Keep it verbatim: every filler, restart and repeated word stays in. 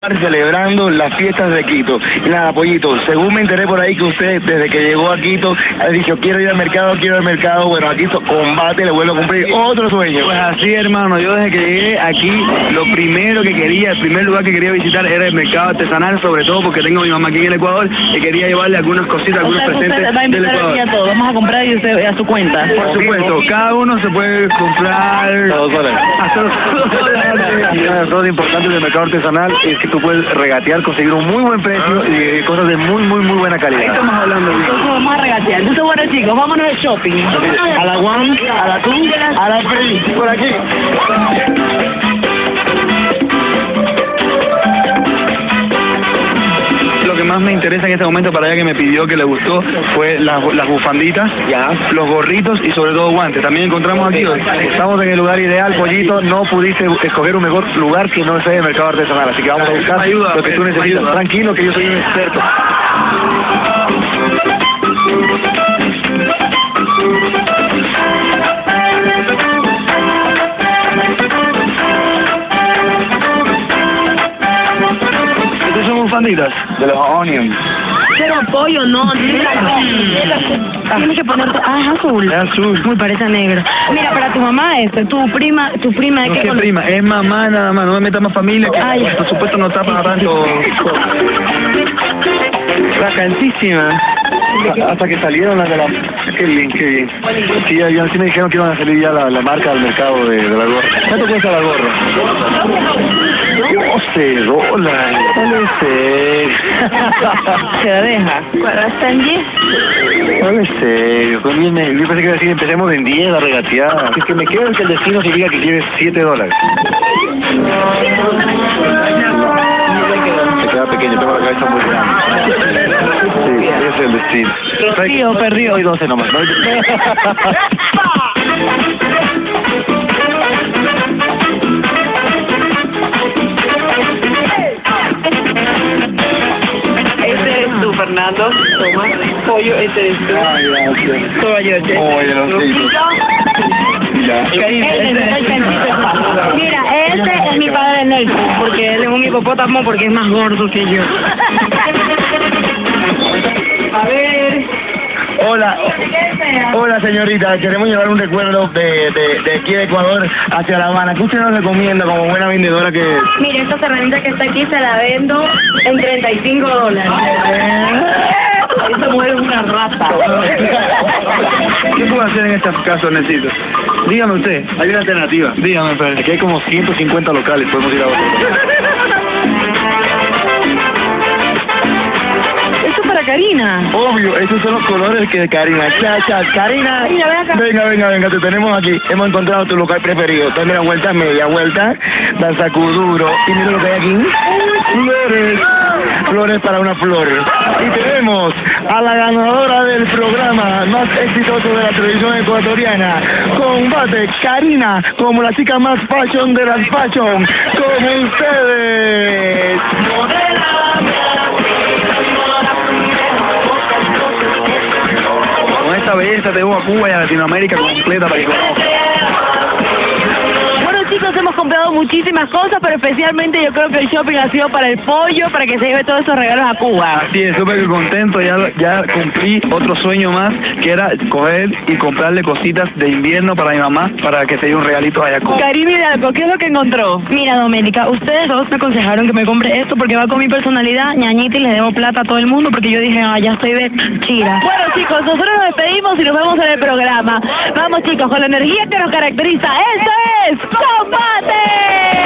Celebrando las fiestas de Quito. Nada, Pollito, según me enteré por ahí que usted desde que llegó a Quito ha dicho quiero ir al mercado, quiero ir al mercado, bueno, aquí Combate le vuelvo a cumplir otro sueño. Pues así, hermano, yo desde que llegué aquí, lo primero que quería, el primer lugar que quería visitar era el mercado artesanal, sobre todo porque tengo a mi mamá aquí en el Ecuador y quería llevarle algunas cositas, algunos presentes del Ecuador. A todo. Vamos a comprar y usted a su cuenta. Por supuesto, cada uno se puede comprar a dos dólares. Lo importante del mercado artesanal es que tú puedes regatear, conseguir un muy buen precio y cosas de muy, muy, muy buena calidad. Ahí estamos hablando, ¿sí? Entonces vamos a regatear. Entonces, bueno, chicos, vámonos al shopping. A la One, a la Two, a la Three, por aquí. Lo que más me interesa en este momento para ella que me pidió que le gustó fue las, las bufanditas, ya, los gorritos y sobre todo guantes. También encontramos aquí, estamos en el lugar ideal, Pollito, no pudiste escoger un mejor lugar que no sea el mercado artesanal, así que vamos a buscar ayuda, lo que tú necesitas. Ayuda. Tranquilo que yo soy un experto. Bufanditas de los onions. Pero pollo no, tienes que poner, ah, es azul. Es azul. Muy parece negra. Mira, para tu mamá es, tu prima, tu prima de no, qué, qué prima, es mamá nada más, no me metas más familia que ay, por supuesto no tapa tanto. Bacanísima. Hasta que salieron las de la... Qué bien, qué bien. Sí, yo, sí me dijeron que iban a salir ya la, la marca del mercado de, de la gorra. ¿Cuánto cuesta la gorra? doce dólares. ¿Se la deja? ¿Cuánto está en diez? No sé, yo pensé que decir, empecemos en diez la regateada. Es que me quedo en que el destino se diga que lleves siete dólares. Se queda pequeño, tengo la cabeza muy grande. Es el destino. Perdido, perdido. Hoy doce nomás. ¿No? Este es tú, Fernando. Toma. Pollo, este es tú. Ay, gracias. Toma yo, este. Oye, lo siento. Ya. Mira, este es mi padre Nelson, porque él es un hipopótamo porque es más gordo que yo. A ver. Hola. Hola, señorita. Queremos llevar un recuerdo de, de, de aquí de Ecuador hacia La Habana. ¿Qué usted nos recomienda como buena vendedora que es? Mire, esta herramienta que está aquí se la vendo en treinta y cinco dólares. Esta mujer es una rata. ¿Qué puedo hacer en este caso, necesito? Dígame usted. Hay una alternativa. Dígame, pero aquí hay como ciento cincuenta locales. Podemos ir a otro. Karina. Obvio, esos son los colores que Karina Chachas. Karina, Karina, ven acá. Venga, venga, venga, te tenemos aquí. Hemos encontrado tu local preferido. Dame la vuelta, media vuelta, dan sacuduro. Y mira lo que hay aquí. Flores, flores para unas flores. Y tenemos a la ganadora del programa más exitoso de la televisión ecuatoriana, Combate, Karina, como la chica más fashion de las fashion, como ustedes. Belleza, te llevo a Cuba y a Latinoamérica completa para que conozcan. Bueno, chicos, hemos comprado muchísimas cosas, pero especialmente yo creo que el shopping ha sido para el pollo, para que se lleve todos esos regalos a Cuba. Así es, súper contento, ya, ya cumplí otro sueño más, que era coger y comprarle cositas de invierno para mi mamá, para que se dé un regalito allá a Cuba. Karine Hidalgo, ¿qué es lo que encontró? Mira, Doménica, ustedes dos me aconsejaron que me compre esto porque va con mi personalidad, ñañita, y les debo plata a todo el mundo, porque yo dije, ah, ya estoy de chira. Bueno, chicos, nosotros nos despedimos y nos vemos en el programa. Vamos, chicos, con la energía que nos caracteriza. ¡Eso es Combate!